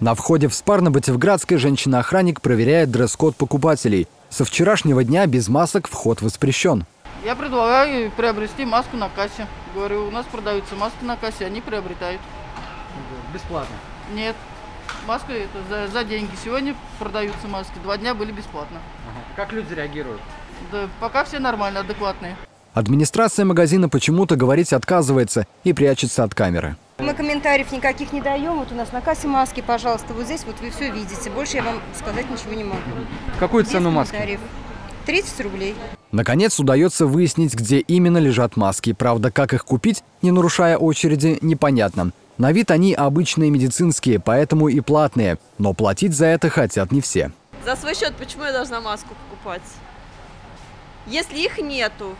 На входе в спар на Батевградской женщина-охранник проверяет дресс-код покупателей. Со вчерашнего дня без масок вход воспрещен. Я предлагаю приобрести маску на кассе. Говорю, у нас продаются маски на кассе, они приобретают. Бесплатно? Нет. Маска это за деньги. Сегодня продаются маски, 2 дня были бесплатно. Ага. Как люди реагируют? Да пока все нормально, адекватные. Администрация магазина почему-то говорить отказывается и прячется от камеры. Мы комментариев никаких не даем. Вот у нас на кассе маски, пожалуйста, вот здесь вот вы все видите. Больше я вам сказать ничего не могу. Какую цену маски? 30 рублей. Наконец удается выяснить, где именно лежат маски. Правда, как их купить, не нарушая очереди, непонятно. На вид они обычные медицинские, поэтому и платные. Но платить за это хотят не все. За свой счет почему я должна маску покупать? Если их нету.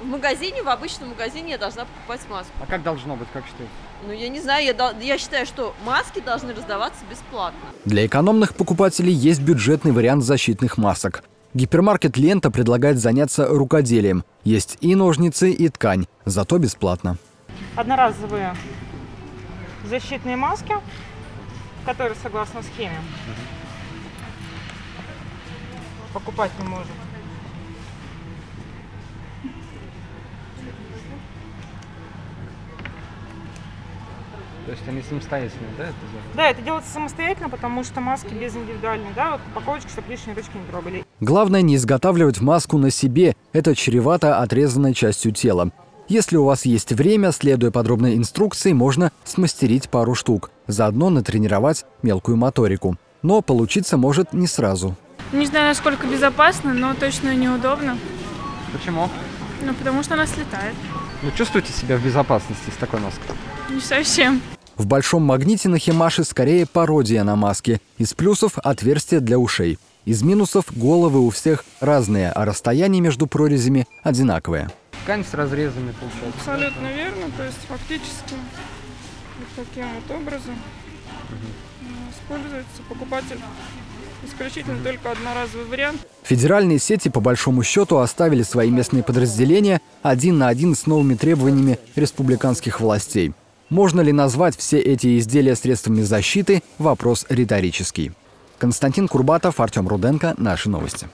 В магазине, в обычном магазине я должна покупать маску. А как должно быть, как считаете? Ну, я не знаю, я считаю, что маски должны раздаваться бесплатно. Для экономных покупателей есть бюджетный вариант защитных масок. Гипермаркет «Лента» предлагает заняться рукоделием. Есть и ножницы, и ткань, зато бесплатно. Одноразовые защитные маски, которые согласно схеме покупать не может. То есть они самостоятельно, да? Да, это делается самостоятельно, потому что маски без индивидуальной, да, вот упаковочки, чтобы лишние ручки не трогали. Главное не изготавливать маску на себе, это чревато отрезанной частью тела. Если у вас есть время, следуя подробной инструкции, можно смастерить пару штук, заодно натренировать мелкую моторику. Но получиться может не сразу. Не знаю, насколько безопасно, но точно неудобно. Почему? Ну, потому что она слетает. Вы чувствуете себя в безопасности с такой маской? Не совсем. В большом магните на Химаше скорее пародия на маски. Из плюсов – отверстия для ушей. Из минусов – головы у всех разные, а расстояние между прорезями одинаковое. Ткань с разрезами получается. Абсолютно верно. То есть фактически вот таким вот образом используется покупатель. Исключительно только одноразовый вариант. Федеральные сети, по большому счету, оставили свои местные подразделения один на один с новыми требованиями республиканских властей. Можно ли назвать все эти изделия средствами защиты – вопрос риторический. Константин Курбатов, Артем Руденко. Наши новости.